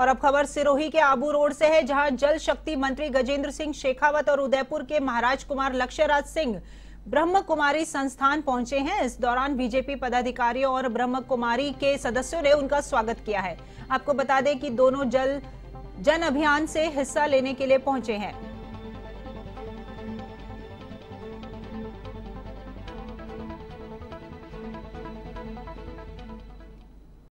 और अब खबर सिरोही के आबू रोड से है, जहां जल शक्ति मंत्री गजेंद्र सिंह शेखावत और उदयपुर के महाराज कुमार लक्ष्यराज सिंह ब्रह्मकुमारी संस्थान पहुंचे हैं। इस दौरान बीजेपी पदाधिकारियों और ब्रह्मकुमारी के सदस्यों ने उनका स्वागत किया है। आपको बता दें कि दोनों जल जन अभियान से हिस्सा लेने के लिए पहुंचे हैं।